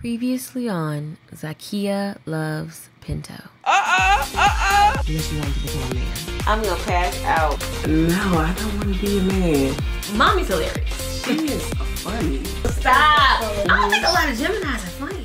Previously on Zakiya Loves Pinto. Unless you want to become a man. I'm gonna pass out. No, I don't want to be a man. Mommy's hilarious. She is funny. Stop. I don't think a lot of Geminis are funny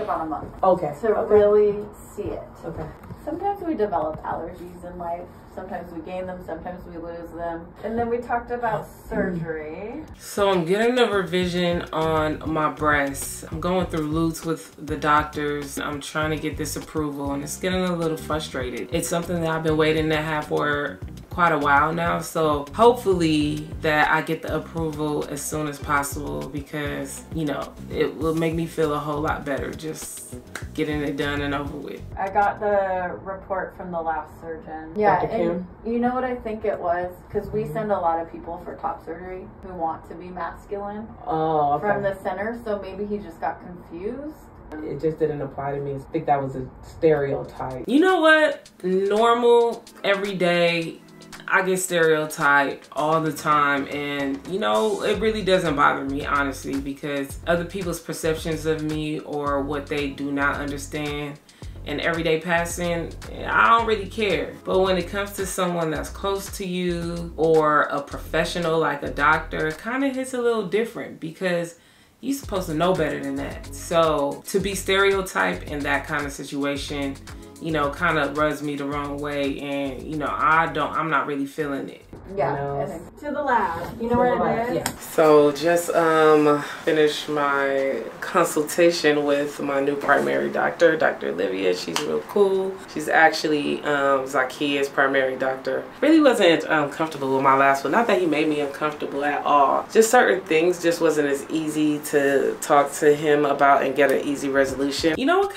about a month. Okay. To really see it. Okay. Sometimes we develop allergies in life. Sometimes we gain them. Sometimes we lose them. And then we talked about surgery. So I'm getting the revision on my breasts. I'm going through loops with the doctors. I'm trying to get this approval and it's getting a little frustrated. It's something that I've been waiting to have for quite a while now. So hopefully that I get the approval as soon as possible because, you know, it will make me feel a whole lot better just getting it done and over with. I got the report from the last surgeon. Yeah, and you know what I think it was? Because we send a lot of people for top surgery who want to be masculine from the center. So maybe he just got confused. It just didn't apply to me. I think that was a stereotype. You know what? Normal, everyday, I get stereotyped all the time, and you know, it really doesn't bother me, honestly, because other people's perceptions of me or what they do not understand and everyday passing, I don't really care. But when it comes to someone that's close to you or a professional like a doctor, it kind of hits a little different because you're supposed to know better than that. So to be stereotyped in that kind of situation, you know, kind of rubs me the wrong way, and you know, I'm not really feeling it. Yeah, to the lab. You know where it is? Yeah. So just finished my consultation with my new primary doctor, Dr. Olivia. She's real cool. She's actually Zakiya's primary doctor. Really wasn't comfortable with my last one. Not that he made me uncomfortable at all. Just certain things just wasn't as easy to talk to him about and get an easy resolution. You know,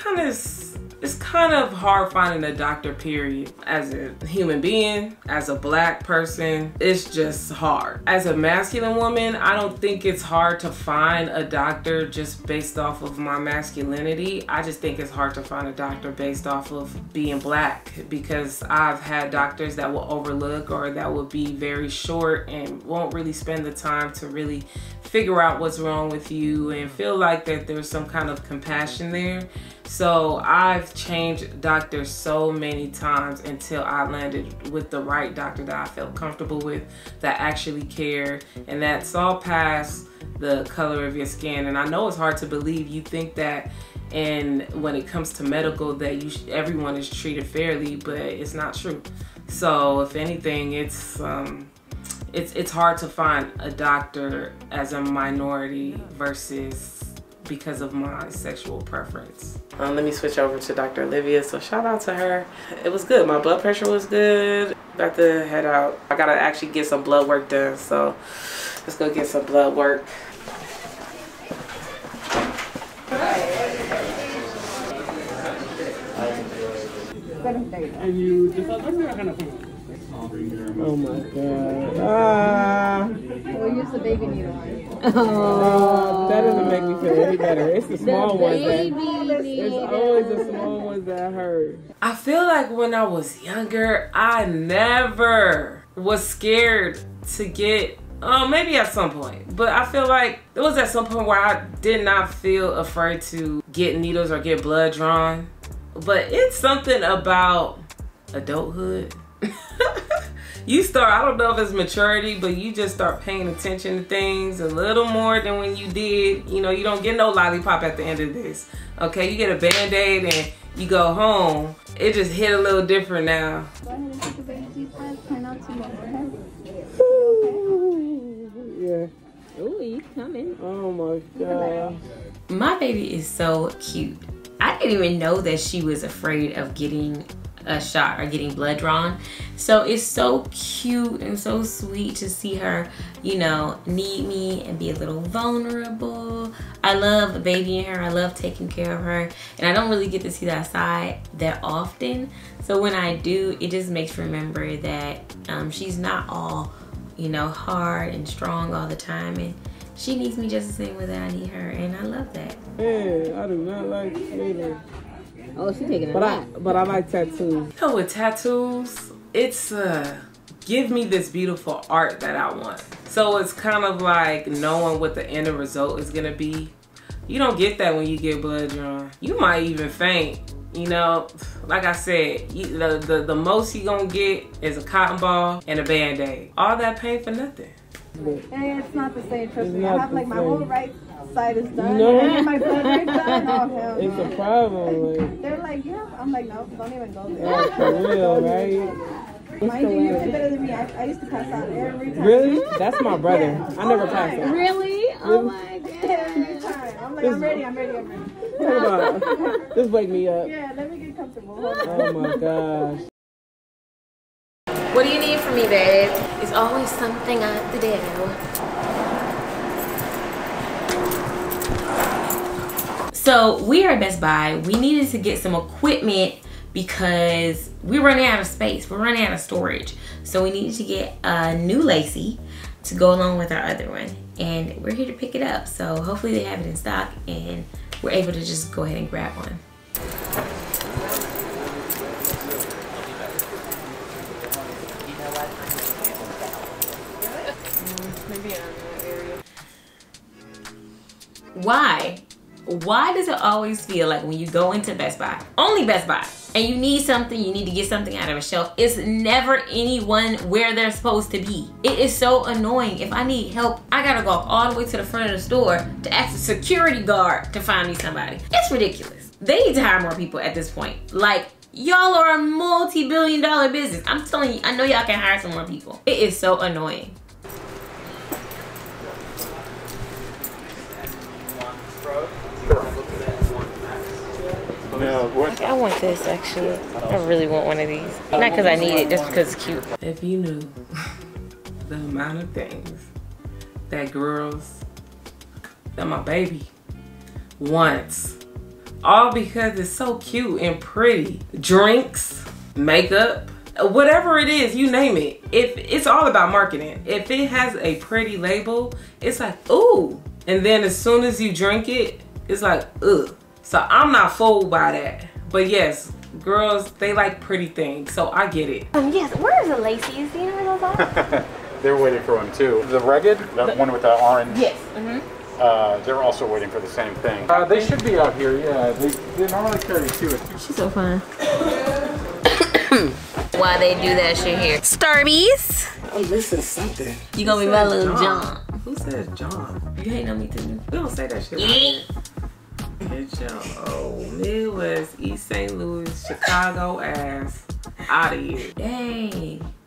it's kind of hard finding a doctor, period. As a human being, as a black person, it's just hard. As a masculine woman, I don't think it's hard to find a doctor just based off of my masculinity. I just think it's hard to find a doctor based off of being black, because I've had doctors that will overlook or that will be very short and won't really spend the time to really figure out what's wrong with you and feel like that there's some kind of compassion there. So I've changed doctors so many times until I landed with the right doctor that I felt comfortable with, that actually cared, and that saw past the color of your skin. And I know it's hard to believe. You think that, and when it comes to medical, that everyone is treated fairly, but it's not true. So if anything, it's hard to find a doctor as a minority versus because of my sexual preference. Let me switch over to Dr. Olivia, so shout out to her. It was good, my blood pressure was good. About to head out. I gotta actually get some blood work done, so let's go get some blood work. Oh my god. Ah. We'll use the baby needle on you. Oh, that doesn't make me feel any better. It's the small ones. It's always the small ones that hurt. I feel like when I was younger, I never was scared to get, maybe at some point, but I feel like it was at some point where I did not feel afraid to get needles or get blood drawn. But it's something about adulthood. You start, I don't know if it's maturity, but you just start paying attention to things a little more than when you did. You know, you don't get no lollipop at the end of this. Okay, you get a Band-Aid and you go home. It just hit a little different now. Yeah. Oh, you coming. Oh my god. My baby is so cute. I didn't even know that she was afraid of getting a shot or getting blood drawn. So it's so cute and so sweet to see her, you know, need me and be a little vulnerable. I love babying her. I love taking care of her. And I don't really get to see that side that often. So when I do, it just makes me remember that she's not all, you know, hard and strong all the time. And she needs me just the same way that I need her. And I love that. Hey, I do not like either. Oh, she's taking it. But I like tattoos. So with tattoos, it's give me this beautiful art that I want. So it's kind of like knowing what the end result is gonna be. You don't get that when you get blood drawn. You might even faint. You know, like I said, the most you gonna get is a cotton ball and a Band-Aid. All that pain for nothing. Hey, it's not the same. Trust me, I have like my whole right side is done. No. And my blood right side, oh, it's no. A problem. Like, they're like, yeah. I'm like, no, don't even go there. Yeah, for real, right? Mind you, you're better than me. I used to pass out every time. Really? That's my brother. Yeah. I never passed out. Really? Oh my God. Every time. I'm like, I'm ready. Hold on. Just wake me up. Yeah, let me get comfortable. Oh my gosh. What do you need from me, babe? It's always something I have to do. So we are at Best Buy. We needed to get some equipment because we're running out of space. We're running out of storage. So we needed to get a new LaCie to go along with our other one. And we're here to pick it up. So hopefully they have it in stock and we're able to just go ahead and grab one. Why? Why does it always feel like when you go into Best Buy, only Best Buy, and you need something, you need to get something out of a shelf, it's never anyone where they're supposed to be? It is so annoying. If I need help, I gotta go all the way to the front of the store to ask a security guard to find me somebody. It's ridiculous. They need to hire more people at this point. Like, y'all are a multi-billion-dollar business. I'm telling you, I know y'all can hire some more people. It is so annoying. Like, I want this actually. I really want one of these. Not because I need it, just because it's cute. If you knew the amount of things that girls, that my baby wants, all because it's so cute and pretty. Drinks, makeup, whatever it is, you name it. If it's all about marketing. If it has a pretty label, it's like, ooh. And then as soon as you drink it, it's like, ugh. So I'm not fooled by that. But yes, girls, they like pretty things. So I get it. Yes, where is the LaCie? Do you know where those are? They're waiting for one too. The Rugged, that one with the orange. Yes. Mm-hmm. They're also waiting for the same thing. They should be out here, yeah. They normally carry two. She's so fun. Why they do that shit here? Starbies. I'm missing something. You gonna be my little John. Who says John? You ain't know me too. We don't say that shit. Yeah. Get your old Midwest, East St. Louis, Chicago ass out of here. Dang.